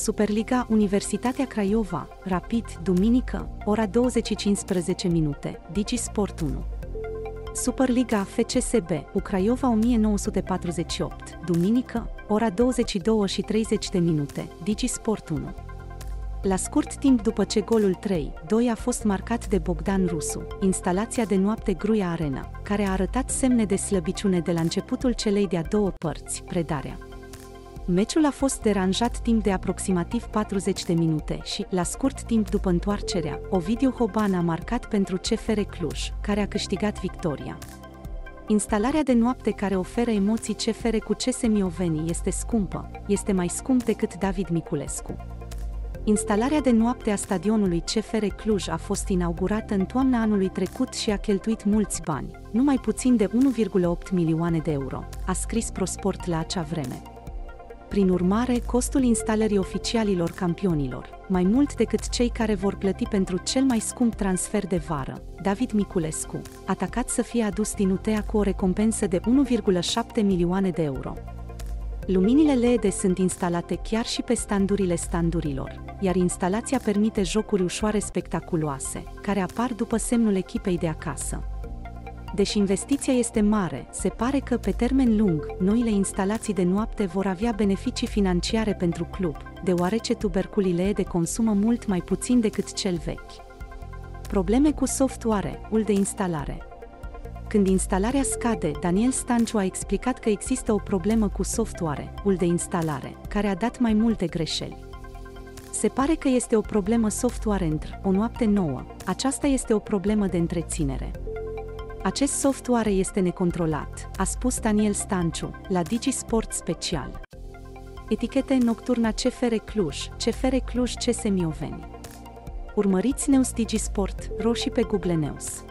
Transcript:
Superliga Universitatea Craiova, Rapid, duminică, ora 20:15, Digi Sport 1. Superliga FCSB, U Craiova 1948, duminică, ora 22:30, Digi Sport 1. La scurt timp după ce golul 3-2 a fost marcat de Bogdan Rusu, instalația de noapte Gruia Arena, care a arătat semne de slăbiciune de la începutul celei de-a doua părți, predarea. Meciul a fost deranjat timp de aproximativ 40 de minute și, la scurt timp după întoarcerea, Ovidiu Hoban a marcat pentru CFR Cluj, care a câștigat victoria. Instalarea de noapte care oferă emoții CFR cu CS Mioveni este scumpă, este mai scump decât David Miculescu. Instalarea de noapte a stadionului CFR Cluj a fost inaugurată în toamna anului trecut și a cheltuit mulți bani, numai puțin de 1,8 milioane de euro, a scris ProSport la acea vreme. Prin urmare, costul instalării oficialilor campionilor, mai mult decât cei care vor plăti pentru cel mai scump transfer de vară, David Miculescu, atacat să fie adus din UTA cu o recompensă de 1,7 milioane de euro. Luminile LED sunt instalate chiar și pe standurile standurilor, iar instalația permite jocuri ușoare spectaculoase, care apar după semnul echipei de acasă. Deși investiția este mare, se pare că pe termen lung, noile instalații de noapte vor avea beneficii financiare pentru club, deoarece tuberculile LED consumă mult mai puțin decât cel vechi. Probleme cu software-ul de instalare. Când instalarea scade, Daniel Stanciu a explicat că există o problemă cu software-ul de instalare, care a dat mai multe greșeli. Se pare că este o problemă software într-o noapte nouă, aceasta este o problemă de întreținere. Acest software este necontrolat, a spus Daniel Stanciu, la Digi Sport Special. Etichete nocturna CFR Cluj, CFR Cluj CS Mioveni. Urmăriți News Digi Sport, roșii pe Google News.